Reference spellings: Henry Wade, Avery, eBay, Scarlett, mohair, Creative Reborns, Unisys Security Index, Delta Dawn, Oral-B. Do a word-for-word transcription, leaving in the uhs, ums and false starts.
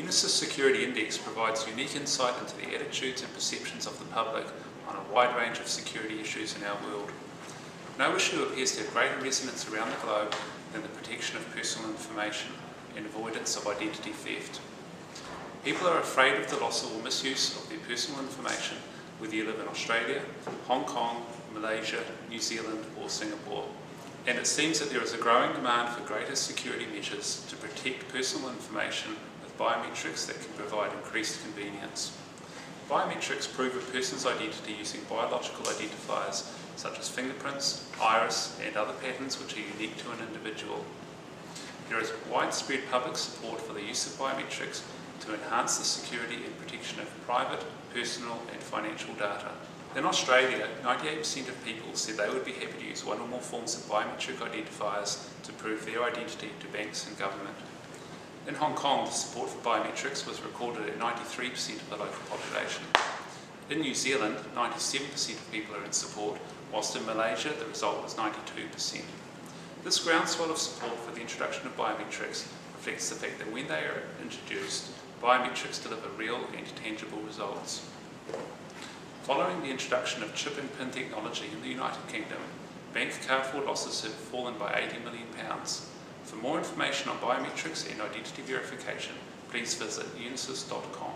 The Unisys Security Index provides unique insight into the attitudes and perceptions of the public on a wide range of security issues in our world. No issue appears to have greater resonance around the globe than the protection of personal information and avoidance of identity theft. People are afraid of the loss or misuse of their personal information, whether you live in Australia, Hong Kong, Malaysia, New Zealand or Singapore. And it seems that there is a growing demand for greater security measures to protect personal information with biometrics that can provide increased convenience. Biometrics prove a person's identity using biological identifiers such as fingerprints, iris and other patterns which are unique to an individual. There is widespread public support for the use of biometrics to enhance the security and protection of private, personal and financial data. In Australia, ninety-eight percent of people said they would be happy to use one or more forms of biometric identifiers to prove their identity to banks and government. In Hong Kong, the support for biometrics was recorded at ninety-three percent of the local population. In New Zealand, ninety-seven percent of people are in support, whilst in Malaysia the result was ninety-two percent. This groundswell of support for the introduction of biometrics reflects the fact that when they are introduced, biometrics deliver real and tangible results. Following the introduction of chip and pin technology in the United Kingdom, bank card fraud losses have fallen by eighty million pounds. For more information on biometrics and identity verification, please visit unisys dot com.